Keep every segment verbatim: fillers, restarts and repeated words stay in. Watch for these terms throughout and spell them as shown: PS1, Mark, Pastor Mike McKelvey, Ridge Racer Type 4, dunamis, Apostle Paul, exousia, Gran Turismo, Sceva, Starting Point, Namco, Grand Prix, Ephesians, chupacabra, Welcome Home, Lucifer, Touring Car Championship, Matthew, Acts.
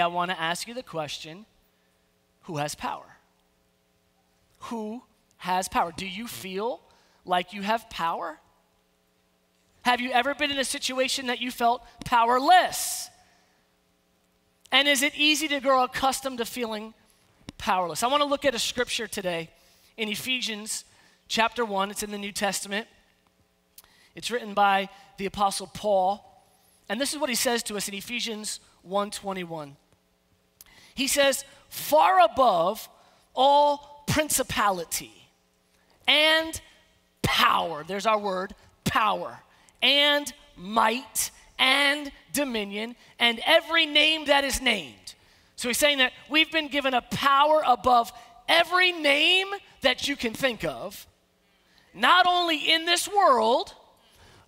I want to ask you the question, who has power? Who has power? Do you feel like you have power? Have you ever been in a situation that you felt powerless? And is it easy to grow accustomed to feeling powerless? I want to look at a scripture today in Ephesians chapter one. It's in the New Testament. It's written by the Apostle Paul. And this is what he says to us in Ephesians one twenty-one. He says, far above all principality and power. There's our word, power. And might and dominion and every name that is named. So he's saying that we've been given a power above every name that you can think of, not only in this world,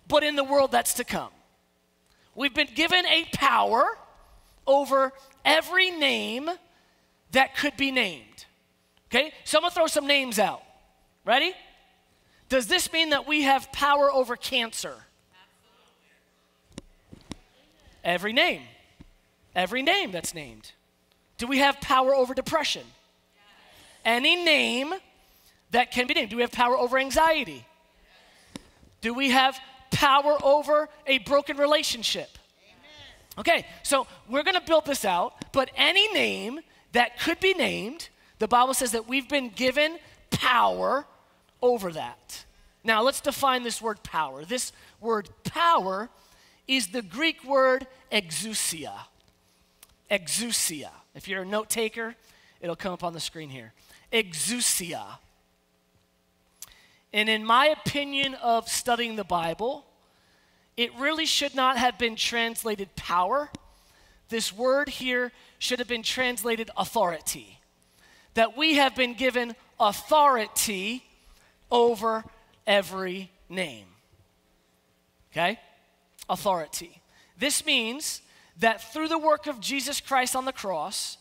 but in the world that's to come. We've been given a power over every name that could be named. Okay? So I'm gonna throw some names out. Ready? Does this mean that we have power over cancer? Every name. Every name that's named. Do we have power over depression? Yes. Any name that can be named. Do we have power over anxiety? Yes. Do we have power over a broken relationship? Amen. Okay, so we're going to build this out, but any name that could be named, the Bible says that we've been given power over that. Now, let's define this word power. This word power is the Greek word exousia. Exousia. If you're a note taker, it'll come up on the screen here. Exousia. And in my opinion of studying the Bible, it really should not have been translated power. This word here should have been translated authority. That we have been given authority over every name. Okay? Authority. This means that through the work of Jesus Christ on the cross,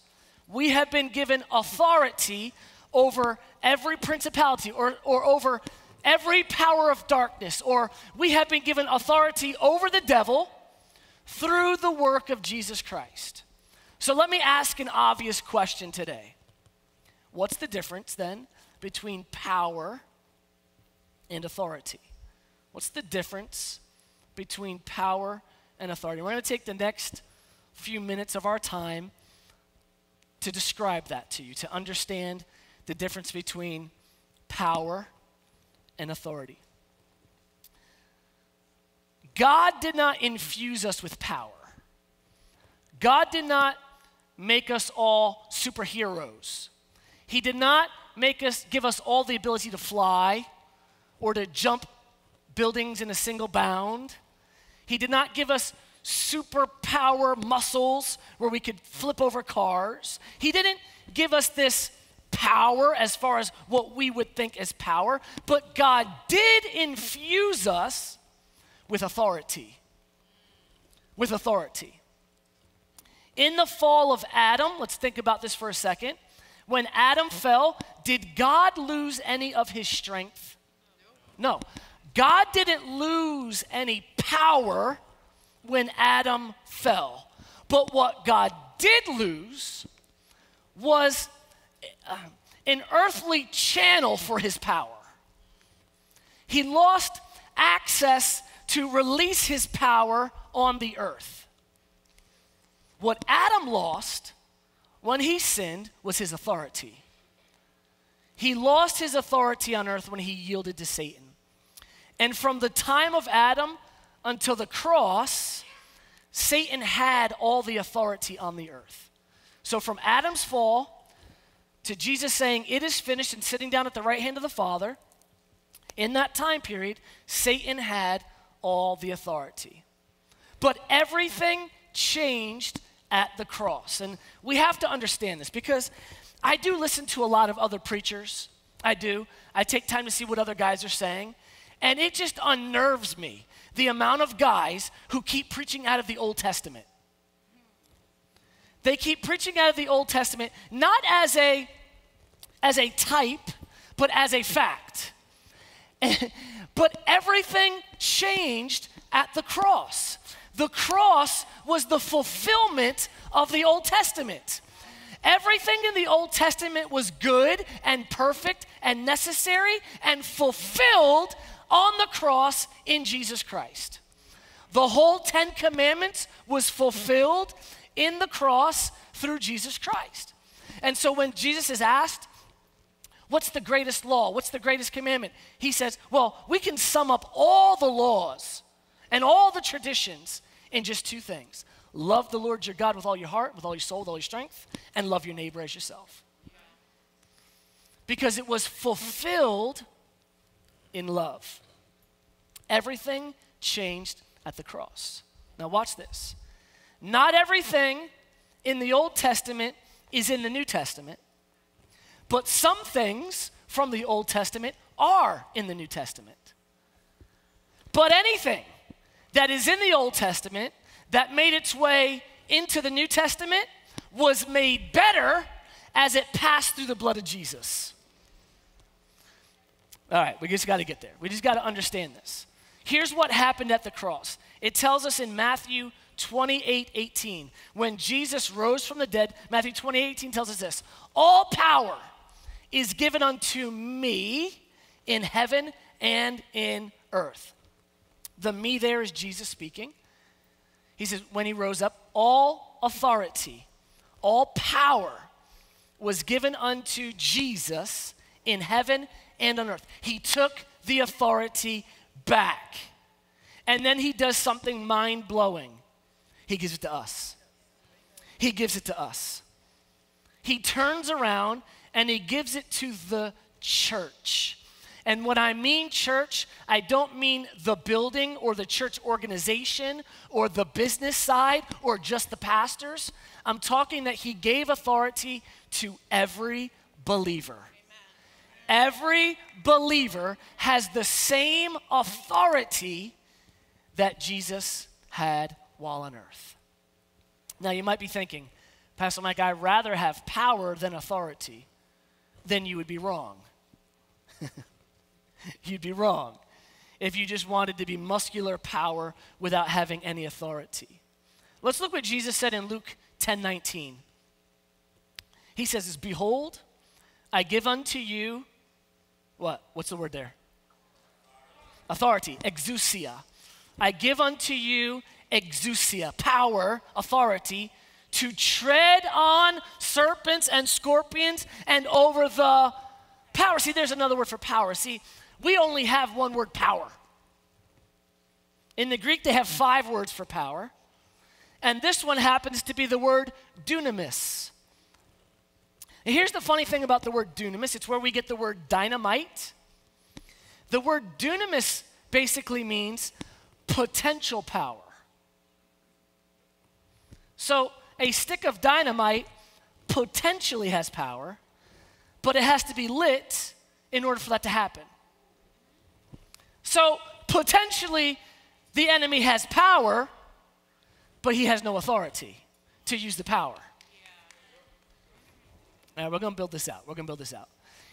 we have been given authority over every principality or, or over every power of darkness, or we have been given authority over the devil through the work of Jesus Christ. So let me ask an obvious question today. What's the difference then between power and authority? What's the difference between power and authority? We're going to take the next few minutes of our time to describe that to you, to understand the difference between power and authority. God did not infuse us with power. God did not make us all superheroes. He did not make us, give us all the ability to fly or to jump buildings in a single bound. He did not give us superpower muscles where we could flip over cars. He didn't give us this power as far as what we would think is power, but God did infuse us with authority. With authority. In the fall of Adam, let's think about this for a second. When Adam fell, did God lose any of his strength? No. God didn't lose any power when Adam fell. But what God did lose was Uh, an earthly channel for his power. He lost access to release his power on the earth. What Adam lost when he sinned was his authority. He lost his authority on earth when he yielded to Satan. And from the time of Adam until the cross, Satan had all the authority on the earth. So from Adam's fall to Jesus saying, it is finished, and sitting down at the right hand of the Father, in that time period, Satan had all the authority. But everything changed at the cross. And we have to understand this because I do listen to a lot of other preachers. I do. I take time to see what other guys are saying. And it just unnerves me, the amount of guys who keep preaching out of the Old Testament. They keep preaching out of the Old Testament, not as a, as a type, but as a fact. But everything changed at the cross. The cross was the fulfillment of the Old Testament. Everything in the Old Testament was good and perfect and necessary and fulfilled on the cross in Jesus Christ. The whole Ten Commandments was fulfilled in the cross through Jesus Christ. And so when Jesus is asked, what's the greatest law? What's the greatest commandment? He says, well, we can sum up all the laws and all the traditions in just two things. Love the Lord your God with all your heart, with all your soul, with all your strength, and love your neighbor as yourself. Because it was fulfilled in love. Everything changed at the cross. Now watch this. Not everything in the Old Testament is in the New Testament, but some things from the Old Testament are in the New Testament. But anything that is in the Old Testament that made its way into the New Testament was made better as it passed through the blood of Jesus. All right, we just got to get there. We just got to understand this. Here's what happened at the cross. It tells us in Matthew twenty-eight eighteen, when Jesus rose from the dead, Matthew twenty-eight eighteen tells us this: all power is given unto me in heaven and in earth. The me there is Jesus speaking. He says, when he rose up, all authority, all power was given unto Jesus in heaven and on earth. He took the authority back. And then he does something mind-blowing. He gives it to us. He gives it to us. He turns around and he gives it to the church. And when I mean church, I don't mean the building or the church organization or the business side or just the pastors. I'm talking that he gave authority to every believer. Amen. Every believer has the same authority that Jesus had while on earth. Now you might be thinking, Pastor Mike, I'd rather have power than authority. Then you would be wrong. You'd be wrong if you just wanted to be muscular power without having any authority. Let's look what Jesus said in Luke ten nineteen. He says, behold, I give unto you, what? What's the word there? Authority, exousia. I give unto you exousia, power, authority, to tread on serpents and scorpions and over the power. See, there's another word for power. See, we only have one word, power. In the Greek, they have five words for power. And this one happens to be the word dunamis. And here's the funny thing about the word dunamis. It's where we get the word dynamite. The word dunamis basically means potential power. So a stick of dynamite potentially has power, but it has to be lit in order for that to happen. So potentially the enemy has power, but he has no authority to use the power. Now we're gonna build this out, we're gonna build this out.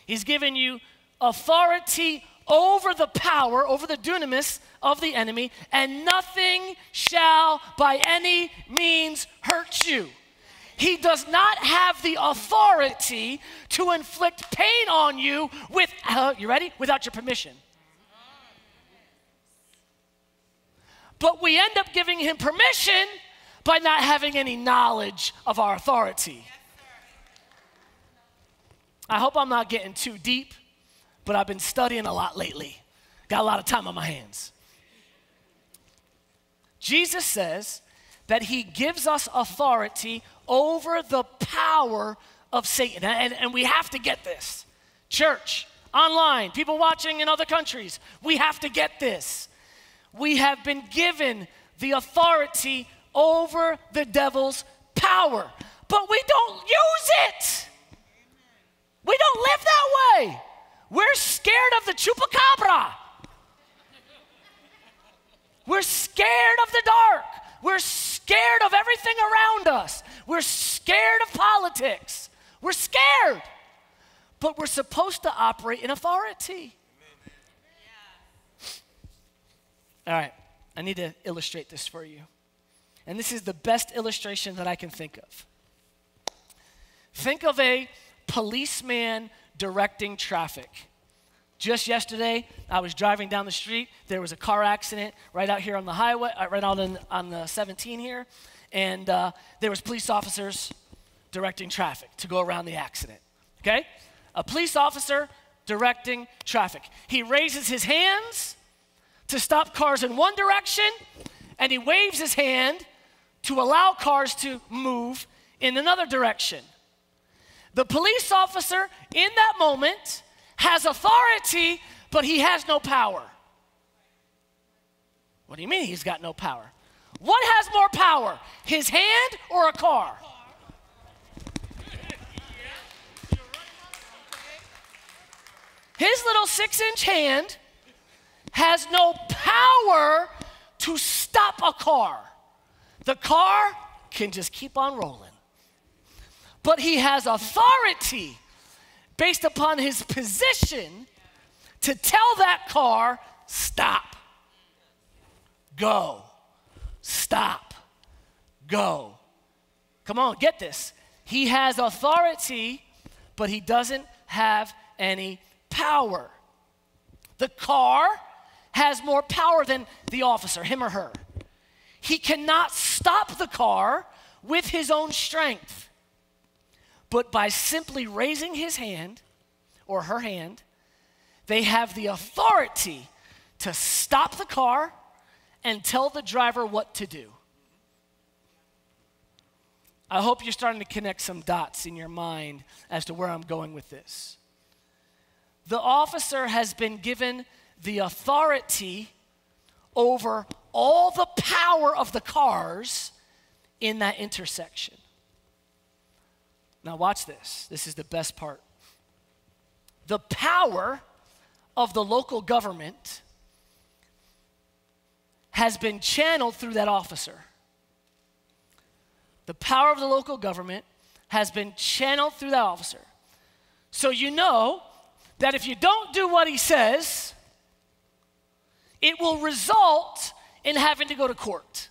He's given you authority over the power, over the dunamis of the enemy, and nothing shall by any means hurt you. He does not have the authority to inflict pain on you without, you ready? Without your permission. But we end up giving him permission by not having any knowledge of our authority. I hope I'm not getting too deep, but I've been studying a lot lately. Got a lot of time on my hands. Jesus says that he gives us authority over the power of Satan. And, and we have to get this. Church, online, people watching in other countries, we have to get this. We have been given the authority over the devil's power, but we don't use it. We don't live that way. We're scared of the chupacabra. We're scared of the dark. We're scared of everything around us. We're scared of politics. We're scared. But we're supposed to operate in authority. Amen. All right, I need to illustrate this for you. And this is the best illustration that I can think of. Think of a policeman directing traffic. Just yesterday, I was driving down the street. There was a car accident right out here on the highway, right out on, on the seventeen here. And uh, there was police officers directing traffic to go around the accident, okay? A police officer directing traffic. He raises his hands to stop cars in one direction, and he waves his hand to allow cars to move in another direction. The police officer in that moment has authority, but he has no power. What do you mean he's got no power? What has more power, his hand or a car? His little six-inch hand has no power to stop a car. The car can just keep on rolling. But he has authority based upon his position to tell that car, stop, go, stop, go. Come on, get this. He has authority, but he doesn't have any power. The car has more power than the officer, him or her. He cannot stop the car with his own strength. But by simply raising his hand or her hand, they have the authority to stop the car and tell the driver what to do. I hope you're starting to connect some dots in your mind as to where I'm going with this. The officer has been given the authority over all the power of the cars in that intersection. Now watch this. This is the best part. The power of the local government has been channeled through that officer. The power of the local government has been channeled through that officer. So you know that if you don't do what he says, it will result in having to go to court.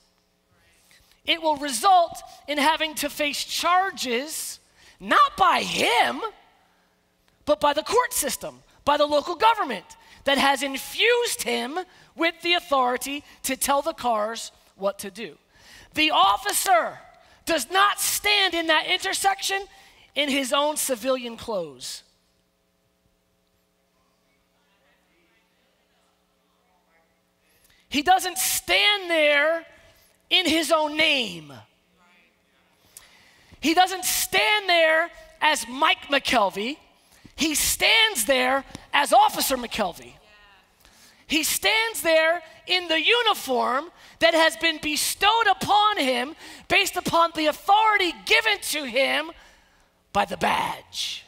It will result in having to face charges, not by him, but by the court system, by the local government that has infused him with the authority to tell the cars what to do. The officer does not stand in that intersection in his own civilian clothes. He doesn't stand there in his own name. He doesn't stand there as Mike McKelvey. He stands there as Officer McKelvey. He stands there in the uniform that has been bestowed upon him based upon the authority given to him by the badge.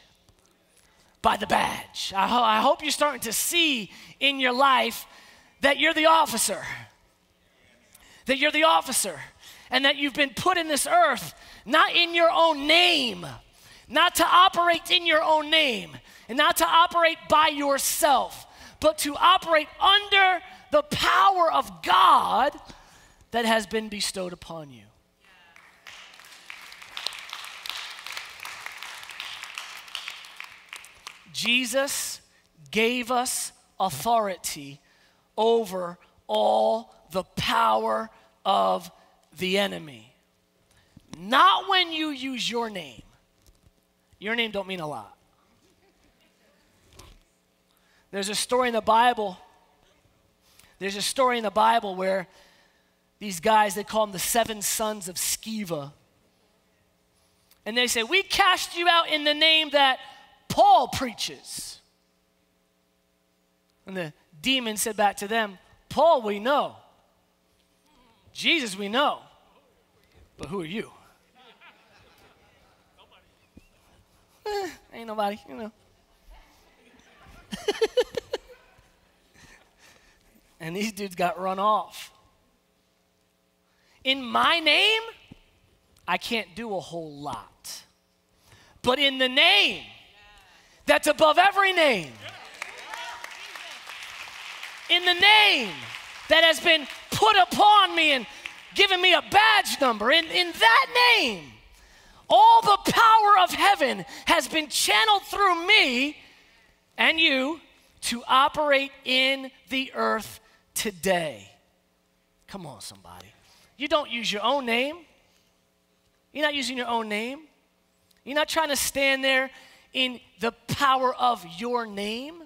By the badge. I, ho- I hope you're starting to see in your life that you're the officer, that you're the officer, and that you've been put in this earth not in your own name, not to operate in your own name, and not to operate by yourself, but to operate under the power of God that has been bestowed upon you. Yeah. Jesus gave us authority over all the power of the enemy. Not when you use your name. Your name don't mean a lot. There's a story in the Bible. There's a story in the Bible where these guys, they call them the seven sons of Sceva. And they say, we cast you out in the name that Paul preaches. And the demon said back to them, Paul we know, Jesus we know, but who are you? eh, ain't nobody, you know. And these dudes got run off. In my name, I can't do a whole lot. But in the name that's above every name, in the name that has been put upon me and given me a badge number. In, in that name, all the power of heaven has been channeled through me and you to operate in the earth today. Come on, somebody. You don't use your own name. You're not using your own name. You're not trying to stand there in the power of your name.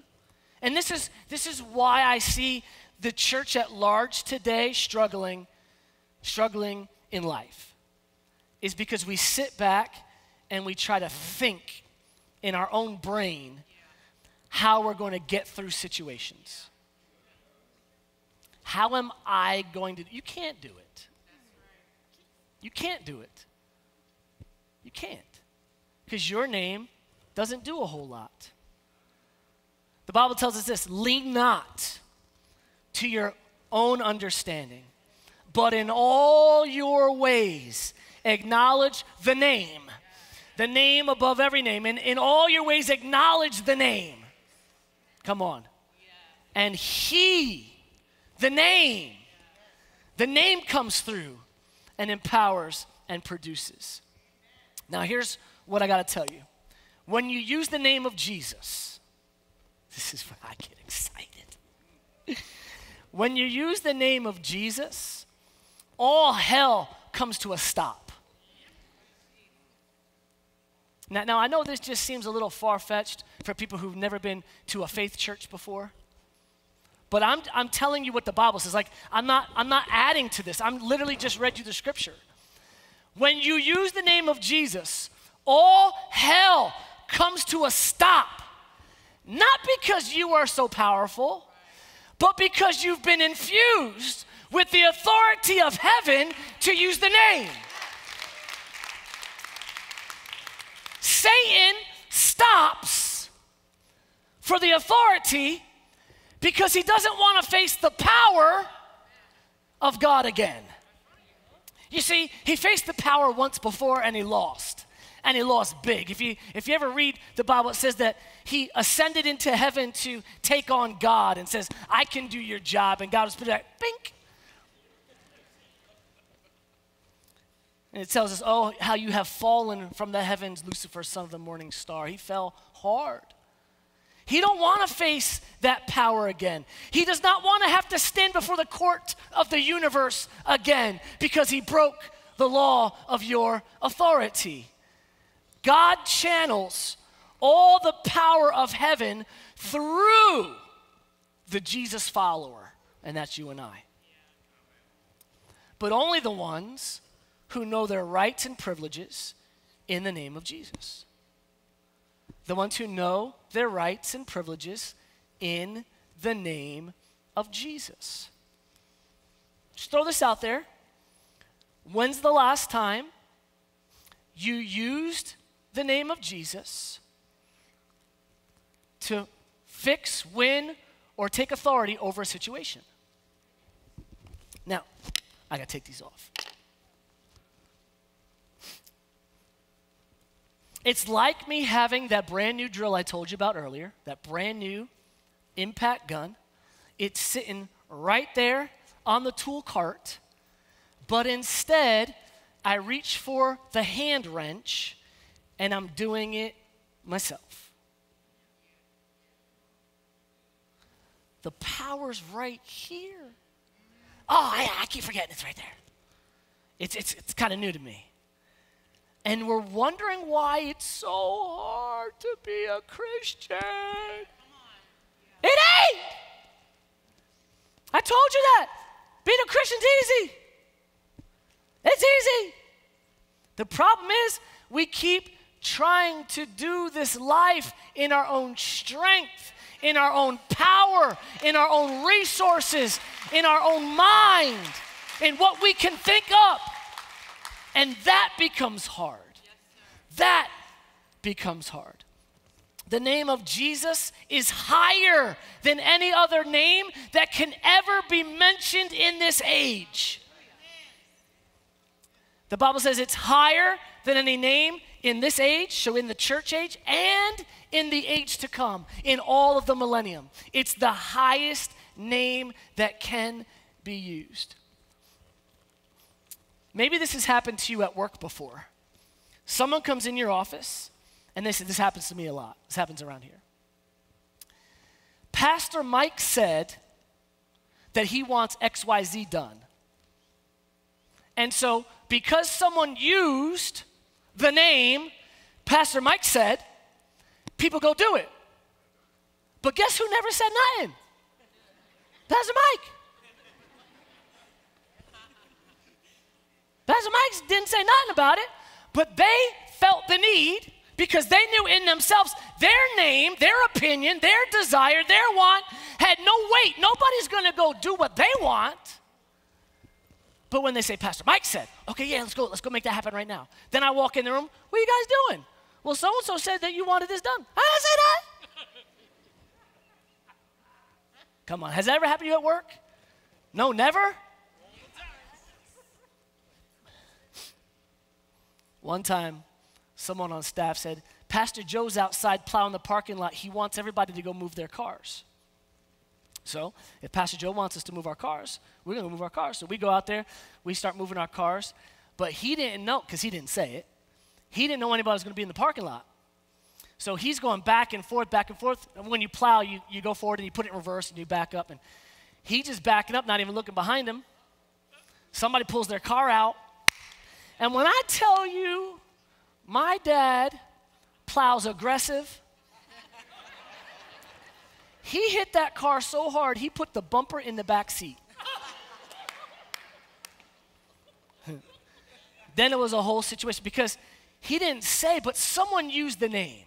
And this is, this is why I see the church at large today struggling, struggling in life, is because we sit back and we try to think in our own brain how we're going to get through situations. How am I going to, you can't do it. You can't do it. You can't, because your name doesn't do a whole lot. The Bible tells us this: lean not to your own understanding, but in all your ways acknowledge the name, the name above every name. And in all your ways acknowledge the name. Come on. And he, the name, the name comes through and empowers and produces. Now here's what I gotta tell you. When you use the name of Jesus, this is where I get excited. When you use the name of Jesus, all hell comes to a stop. Now, now I know this just seems a little far-fetched for people who've never been to a faith church before, but I'm, I'm telling you what the Bible says. Like, I'm not, I'm not adding to this. I'm literally just read you the scripture. When you use the name of Jesus, all hell comes to a stop. Not because you are so powerful, but because you've been infused with the authority of heaven to use the name. Satan stops for the authority because he doesn't want to face the power of God again. You see, he faced the power once before and he lost. And he lost big. If you, if you ever read the Bible, it says that he ascended into heaven to take on God and says, I can do your job. And God was put like, bink. And it tells us, oh, how you have fallen from the heavens, Lucifer, son of the morning star. He fell hard. He don't want to face that power again. He does not want to have to stand before the court of the universe again because he broke the law of your authority. God channels all the power of heaven through the Jesus follower, and that's you and I. But only the ones who know their rights and privileges in the name of Jesus. The ones who know their rights and privileges in the name of Jesus. Just throw this out there. When's the last time you used the name of Jesus to fix, win, or take authority over a situation? Now, I gotta take these off. It's like me having that brand new drill I told you about earlier, that brand new impact gun. It's sitting right there on the tool cart, but instead I reach for the hand wrench and I'm doing it myself. The power's right here. Oh, I, I keep forgetting it's right there. It's, it's, it's kind of new to me. And we're wondering why it's so hard to be a Christian. Yeah. It ain't. I told you that. Being a Christian's easy. It's easy. The problem is we keep trying to do this life in our own strength, in our own power, in our own resources, in our own mind, in what we can think up. And that becomes hard. Yes, that becomes hard. The name of Jesus is higher than any other name that can ever be mentioned in this age. The Bible says it's higher than any name in this age, so in the church age, and in the age to come, in all of the millennium. It's the highest name that can be used. Maybe this has happened to you at work before. Someone comes in your office and they say, this happens to me a lot. This happens around here. Pastor Mike said that he wants X Y Z done. And so because someone used the name Pastor Mike said, people go do it. But guess who never said nothing? Pastor Mike. Pastor Mike didn't say nothing about it, but they felt the need because they knew in themselves their name, their opinion, their desire, their want had no weight. Nobody's going to go do what they want. But when they say, Pastor Mike said, okay, yeah, let's go, let's go make that happen right now. Then I walk in the room, what are you guys doing? Well, so-and-so said that you wanted this done. I didn't say that. Come on, has that ever happened to you at work? No, never? One time, someone on staff said, Pastor Joe's outside plowing the parking lot. He wants everybody to go move their cars. So if Pastor Joe wants us to move our cars, we're going to move our cars. So we go out there, we start moving our cars. But he didn't know, because he didn't say it, he didn't know anybody was going to be in the parking lot. So he's going back and forth, back and forth. And when you plow, you, you go forward and you put it in reverse and you back up. And he's just backing up, not even looking behind him. Somebody pulls their car out. And when I tell you, my dad plows aggressive. He hit that car so hard, he put the bumper in the back seat. Then it was a whole situation because he didn't say, but someone used the name.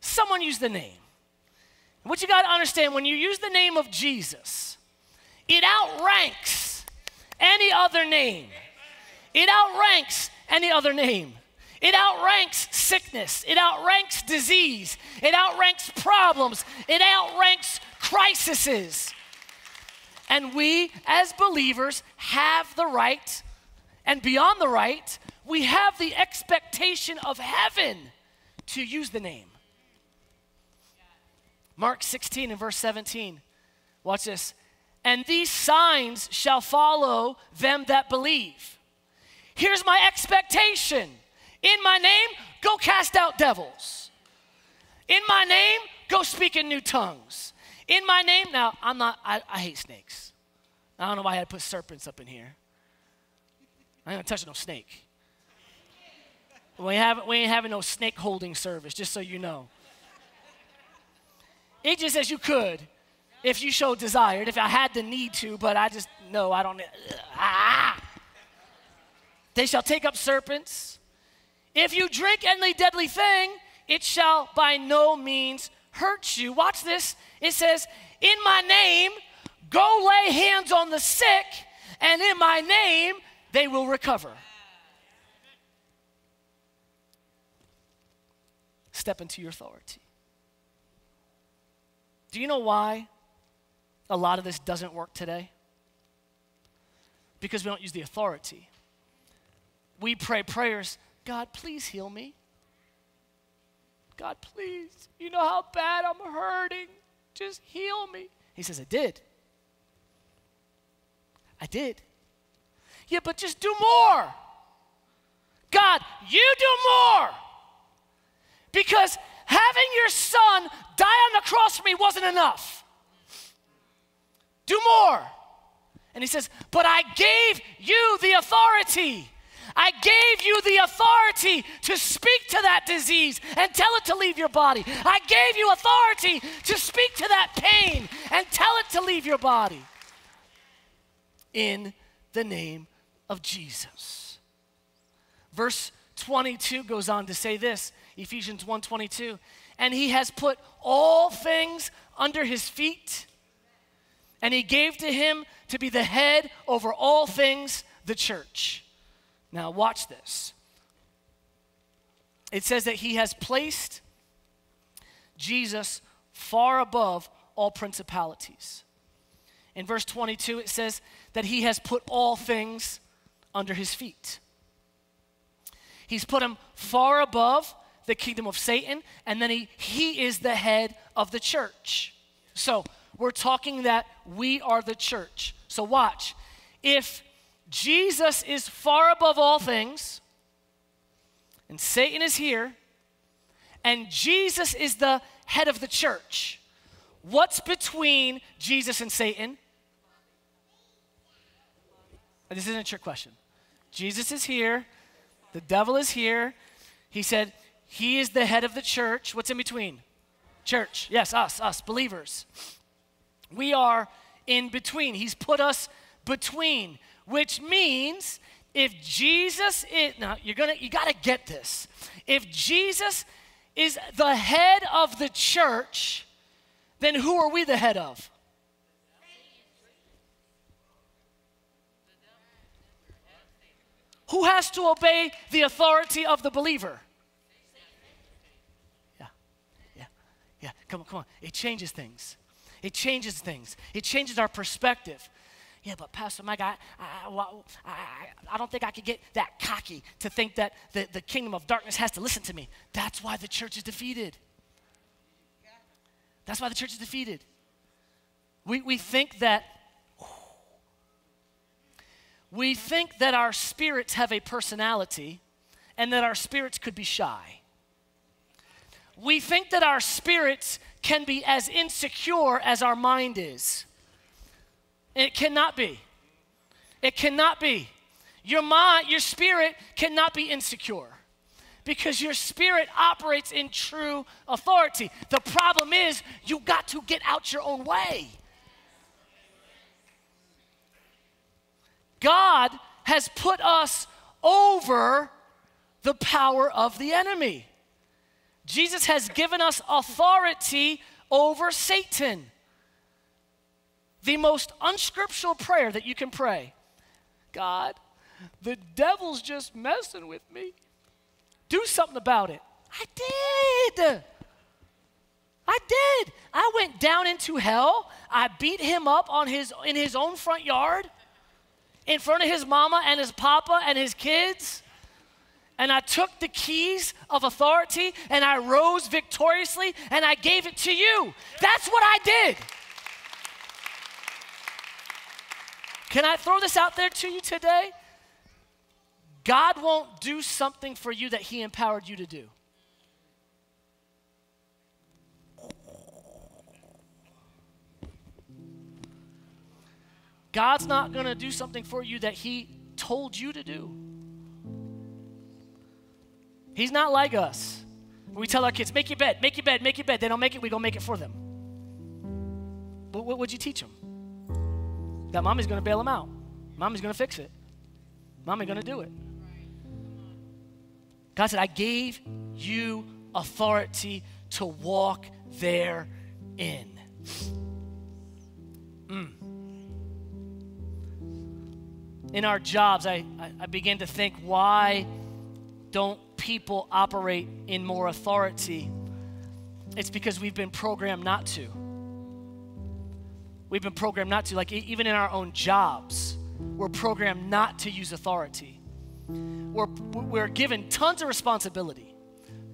Someone used the name. And what you got to understand, when you use the name of Jesus, it outranks any other name. It outranks any other name. It outranks sickness. It outranks disease. It outranks problems. It outranks crises. And we, as believers, have the right, and beyond the right, we have the expectation of heaven to use the name. Mark sixteen and verse seventeen. Watch this. And these signs shall follow them that believe. Here's my expectation. In my name, go cast out devils. In my name, go speak in new tongues. In my name, now, I'm not, I, I hate snakes. I don't know why I had to put serpents up in here. I ain't gonna touch no snake. We ain't having, we ain't having no snake holding service, just so you know. It just says you could, if you showed desire, if I had the need to, but I just, no, I don't. Ah! They shall take up serpents. If you drink any deadly thing, it shall by no means hurt you. Watch this. It says, in my name, go lay hands on the sick, and in my name, they will recover. Step into your authority. Do you know why a lot of this doesn't work today? Because we don't use the authority. We pray prayers, God, please heal me. God, please, you know how bad I'm hurting. Just heal me. He says, I did. I did. Yeah, but just do more. God, you do more. Because having your son die on the cross for me wasn't enough. Do more. And he says, but I gave you the authority. I gave you the authority to speak to that disease and tell it to leave your body. I gave you authority to speak to that pain and tell it to leave your body. In the name of Jesus. Verse twenty-two goes on to say this, Ephesians one twenty-two, and he has put all things under his feet, and he gave to him to be the head over all things, the church. Now watch this. It says that he has placed Jesus far above all principalities. In verse twenty-two, it says that he has put all things under his feet. He's put him far above the kingdom of Satan, and then he, he is the head of the church. So we're talking that we are the church. So watch. If Jesus is far above all things, and Satan is here, and Jesus is the head of the church. What's between Jesus and Satan? This isn't a trick question. Jesus is here. The devil is here. He said he is the head of the church. What's in between? Church. Yes, us, us, believers. We are in between. He's put us between, which means if Jesus is, now you're gonna, you gotta get this. If Jesus is the head of the church, then who are we the head of? Who has to obey the authority of the believer? Yeah, yeah, yeah, come on, come on. It changes things. It changes things. It changes our perspective. Yeah, but Pastor Mike, I, I, I, I don't think I could get that cocky to think that the, the kingdom of darkness has to listen to me. That's why the church is defeated. That's why the church is defeated. We, we think that We think that our spirits have a personality and that our spirits could be shy. We think that our spirits can be as insecure as our mind is. And it cannot be. It cannot be. Your mind, your spirit cannot be insecure because your spirit operates in true authority. The problem is you got to get out your own way. God has put us over the power of the enemy. Jesus has given us authority over Satan. The most unscriptural prayer that you can pray. God, the devil's just messing with me. Do something about it. I did. I did. I went down into hell. I beat him up on his, in his own front yard. In front of his mama and his papa and his kids. And I took the keys of authority and I rose victoriously and I gave it to you. That's what I did. Can I throw this out there to you today? God won't do something for you that he empowered you to do. God's not going to do something for you that he told you to do. He's not like us. We tell our kids, make your bed, make your bed, make your bed. They don't make it, we go make it for them. But what would you teach them? That mommy's going to bail them out. Mommy's going to fix it. Mommy's going to do it. God said, I gave you authority to walk therein. Mm. In our jobs, I, I began to think, why don't people operate in more authority? It's because we've been programmed not to. We've been programmed not to. Like, even in our own jobs, we're programmed not to use authority. We're, we're given tons of responsibility.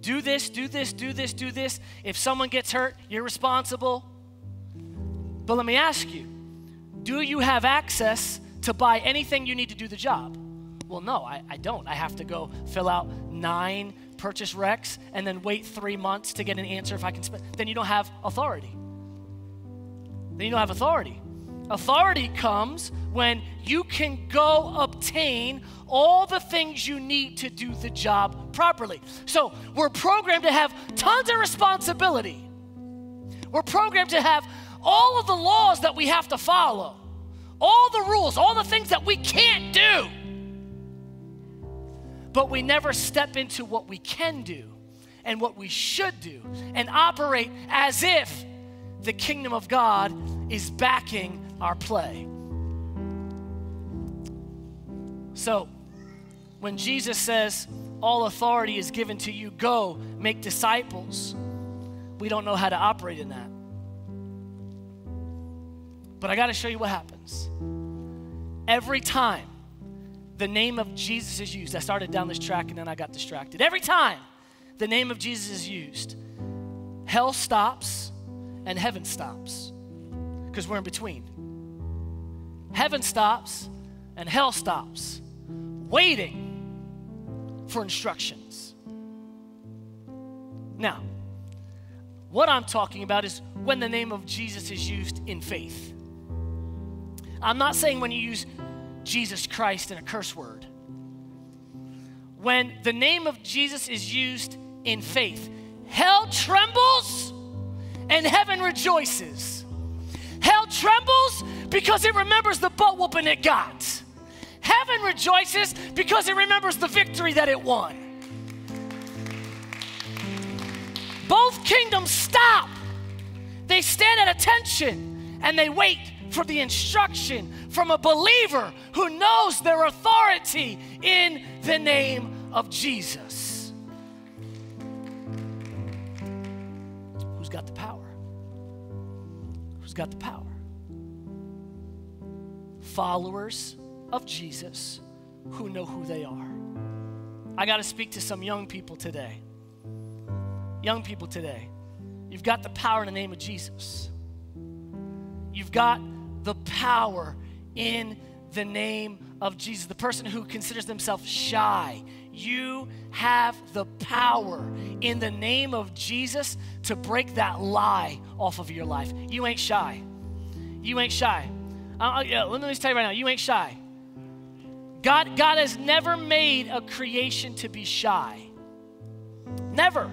Do this, do this, do this, do this. If someone gets hurt, you're responsible. But let me ask you, do you have access to buy anything you need to do the job? Well, no, I, I don't. I have to go fill out nine purchase recs and then wait three months to get an answer if I can spend. Then you don't have authority. Then you don't have authority. Authority comes when you can go obtain all the things you need to do the job properly. So we're programmed to have tons of responsibility. We're programmed to have all of the laws that we have to follow. All the rules, all the things that we can't do. But we never step into what we can do and what we should do and operate as if the kingdom of God is backing our play. So when Jesus says, all authority is given to you, go make disciples, we don't know how to operate in that. But I got to show you what happens. Every time the name of Jesus is used, I started down this track and then I got distracted. Every time the name of Jesus is used, hell stops and heaven stops because we're in between. Heaven stops and hell stops, waiting for instructions. Now, what I'm talking about is when the name of Jesus is used in faith. I'm not saying when you use Jesus Christ in a curse word. When the name of Jesus is used in faith, hell trembles and heaven rejoices. Hell trembles because it remembers the butt whooping it got. Heaven rejoices because it remembers the victory that it won. Both kingdoms stop. They stand at attention and they wait for the instruction from a believer who knows their authority in the name of Jesus. Who's got the power? Who's got the power? Followers of Jesus who know who they are. I got to speak to some young people today. Young people today, you've got the power in the name of Jesus. You've got the power in the name of Jesus. The person who considers themselves shy, you have the power in the name of Jesus to break that lie off of your life. You ain't shy. You ain't shy. Uh, yeah, let me just tell you right now, you ain't shy. God, God has never made a creation to be shy. Never.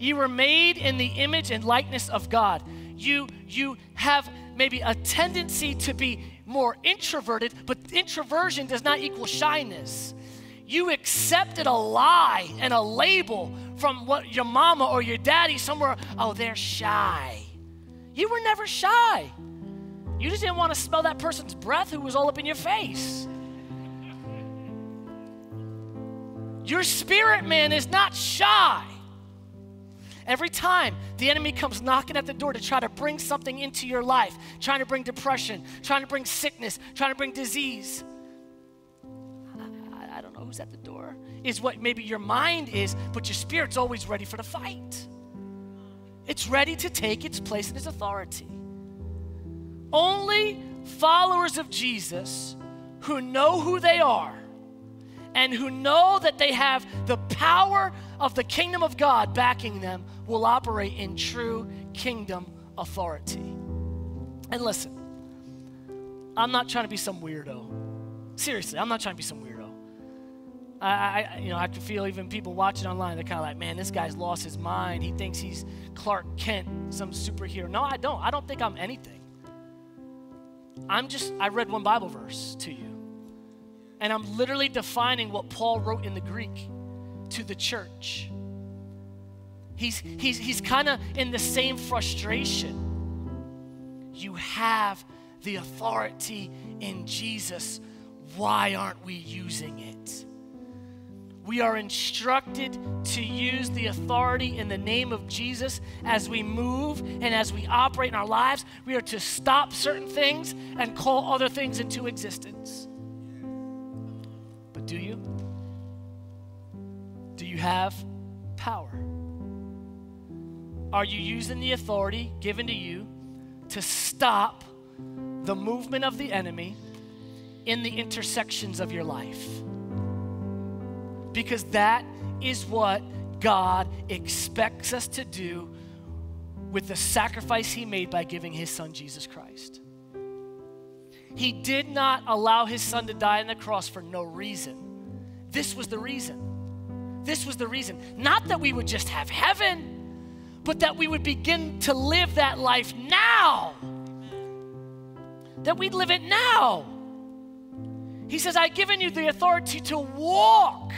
You were made in the image and likeness of God. You, you have maybe a tendency to be more introverted, but introversion does not equal shyness. You accepted a lie and a label from what your mama or your daddy somewhere, oh, they're shy. You were never shy. You just didn't want to smell that person's breath who was all up in your face. Your spirit man is not shy. Every time the enemy comes knocking at the door to try to bring something into your life, trying to bring depression, trying to bring sickness, trying to bring disease, I, I don't know who's at the door, is what maybe your mind is, but your spirit's always ready for the fight. It's ready to take its place and its authority. Only followers of Jesus who know who they are and who know that they have the power of the kingdom of God backing them will operate in true kingdom authority. And listen, I'm not trying to be some weirdo. Seriously, I'm not trying to be some weirdo. I, I you know, I can feel even people watching online, they're kind of like, man, this guy's lost his mind. He thinks he's Clark Kent, some superhero. No, I don't. I don't think I'm anything. I'm just, I read one Bible verse to you. And I'm literally defining what Paul wrote in the Greek to the church. He's, he's, he's kind of in the same frustration. You have the authority in Jesus. Why aren't we using it? We are instructed to use the authority in the name of Jesus as we move and as we operate in our lives. We are to stop certain things and call other things into existence. But do you? Do you have power? Are you using the authority given to you to stop the movement of the enemy in the intersections of your life? Because that is what God expects us to do with the sacrifice he made by giving his son Jesus Christ. He did not allow his son to die on the cross for no reason. This was the reason. This was the reason. Not that we would just have heaven, but that we would begin to live that life now. That we'd live it now. He says, I've given you the authority to walk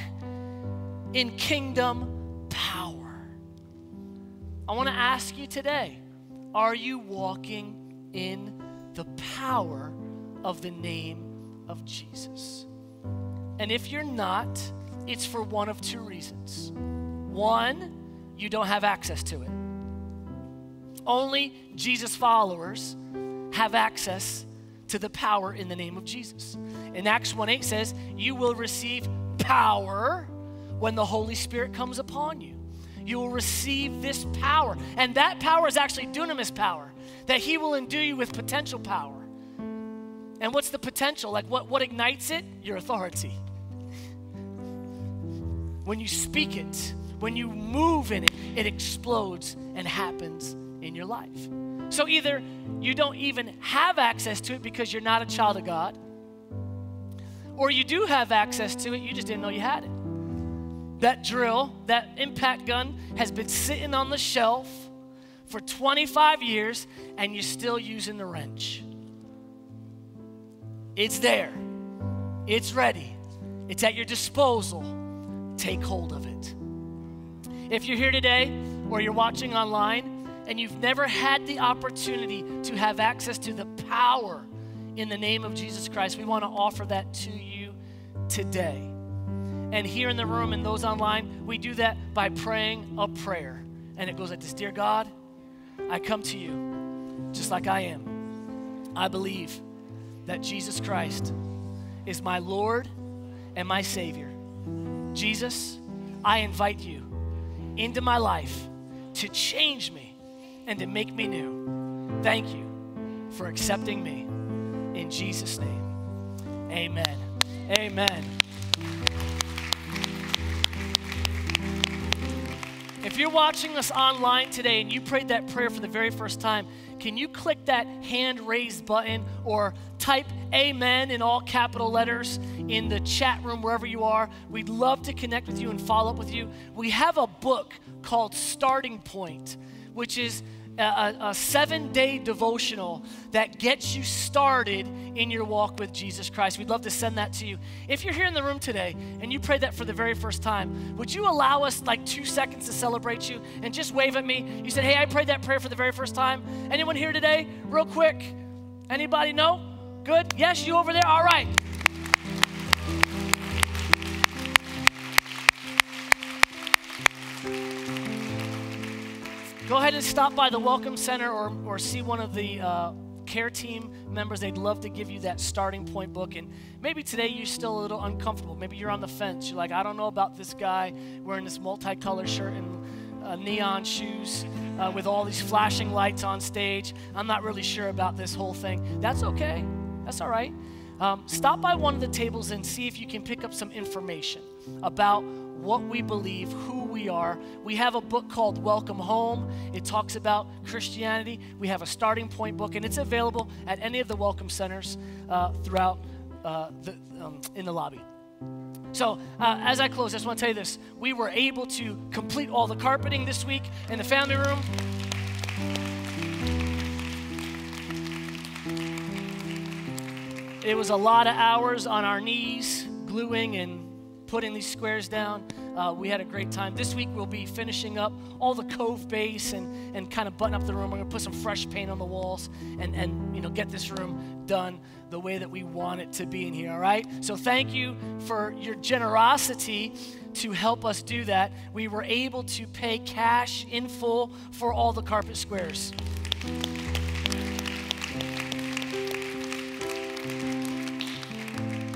in kingdom power. I want to ask you today, are you walking in the power of the name of Jesus? And if you're not, it's for one of two reasons. One, you don't have access to it. Only Jesus followers have access to the power in the name of Jesus. In Acts one eight says, you will receive power when the Holy Spirit comes upon you. You will receive this power. And that power is actually dunamis power, that he will endue you with potential power. And what's the potential? Like what, what ignites it? Your authority. When you speak it, when you move in it, it explodes and happens in your life. So either you don't even have access to it because you're not a child of God, or you do have access to it, you just didn't know you had it. That drill, that impact gun has been sitting on the shelf for twenty-five years and you're still using the wrench. It's there. It's ready. It's at your disposal. Take hold of it. If you're here today or you're watching online and you've never had the opportunity to have access to the power in the name of Jesus Christ, we want to offer that to you today. And here in the room and those online, we do that by praying a prayer. And it goes like this: Dear God, I come to you just like I am. I believe that Jesus Christ is my Lord and my Savior. Jesus, I invite you into my life to change me and to make me new. Thank you for accepting me. In Jesus' name, amen. Amen. If you're watching us online today and you prayed that prayer for the very first time, can you click that hand raised button or type amen in all capital letters in the chat room wherever you are? We'd love to connect with you and follow up with you. We have a book called Starting Point, which is a, a seven-day devotional that gets you started in your walk with Jesus Christ. We'd love to send that to you. If you're here in the room today and you prayed that for the very first time, would you allow us like two seconds to celebrate you and just wave at me? You said, hey, I prayed that prayer for the very first time. Anyone here today? Real quick. Anybody? No? Good? Yes, you over there? All right. Go ahead and stop by the Welcome Center or, or see one of the uh, care team members. They'd love to give you that Starting Point book. And maybe today you're still a little uncomfortable. Maybe you're on the fence. You're like, I don't know about this guy wearing this multicolored shirt and uh, neon shoes uh, with all these flashing lights on stage. I'm not really sure about this whole thing. That's okay. That's all right. Um, stop by one of the tables and see if you can pick up some information about what we believe, who we are. We have a book called Welcome Home. It talks about Christianity. We have a Starting Point book, and it's available at any of the Welcome Centers uh, throughout uh, the, um, in the lobby. So uh, as I close, I just want to tell you this. We were able to complete all the carpeting this week in the family room. It was a lot of hours on our knees, gluing and putting these squares down. Uh, we had a great time. This week we'll be finishing up all the cove base and, and kind of button up the room. We're going to put some fresh paint on the walls and, and you know, get this room done the way that we want it to be in here, all right? So thank you for your generosity to help us do that. We were able to pay cash in full for all the carpet squares.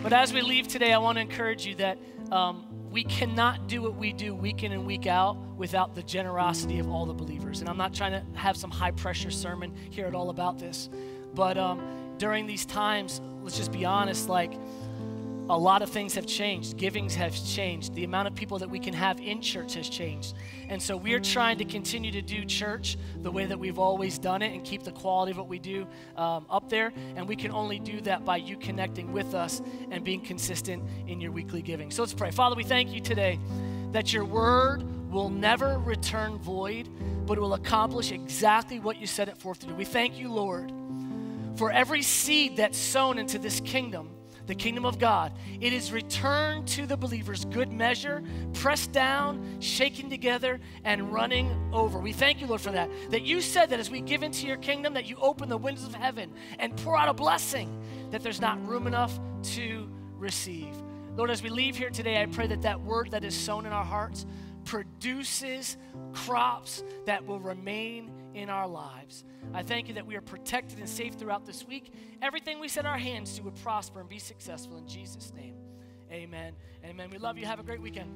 But as we leave today, I want to encourage you that um, we cannot do what we do week in and week out without the generosity of all the believers. And I'm not trying to have some high-pressure sermon here at all about this. But um, during these times, let's just be honest, like a lot of things have changed. Givings have changed. The amount of people that we can have in church has changed. And so we're trying to continue to do church the way that we've always done it and keep the quality of what we do um, up there. And we can only do that by you connecting with us and being consistent in your weekly giving. So let's pray. Father, we thank you today that your word will never return void, but it will accomplish exactly what you set it forth to do. We thank you, Lord, for every seed that's sown into this kingdom, the kingdom of God. It is returned to the believers, good measure, pressed down, shaken together, and running over. We thank you, Lord, for that. That you said that as we give into your kingdom, that you open the windows of heaven and pour out a blessing, that there's not room enough to receive. Lord, as we leave here today, I pray that that word that is sown in our hearts produces crops that will remain in our lives. I thank you that we are protected and safe throughout this week. Everything we set our hands to would prosper and be successful in Jesus' name. Amen. Amen. We love you. Have a great weekend.